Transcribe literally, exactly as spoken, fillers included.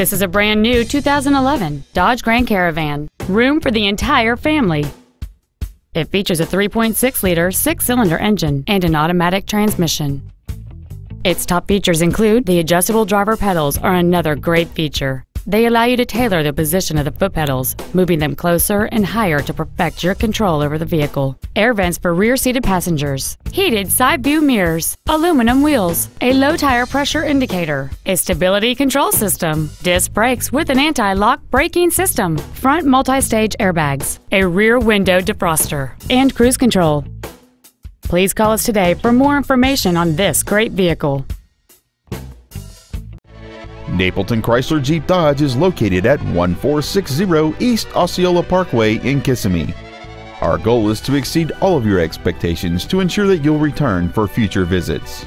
This is a brand new two thousand eleven Dodge Grand Caravan. Room for the entire family. It features a three point six liter six-cylinder engine and an automatic transmission. Its top features include the adjustable driver pedals are another great feature. They allow you to tailor the position of the foot pedals, moving them closer and higher to perfect your control over the vehicle. Air vents for rear-seated passengers, heated side-view mirrors, aluminum wheels, a low-tire pressure indicator, a stability control system, disc brakes with an anti-lock braking system, front multi-stage airbags, a rear window defroster, and cruise control. Please call us today for more information on this great vehicle. Napleton Chrysler Jeep Dodge is located at one four six zero East Osceola Parkway in Kissimmee. Our goal is to exceed all of your expectations to ensure that you'll return for future visits.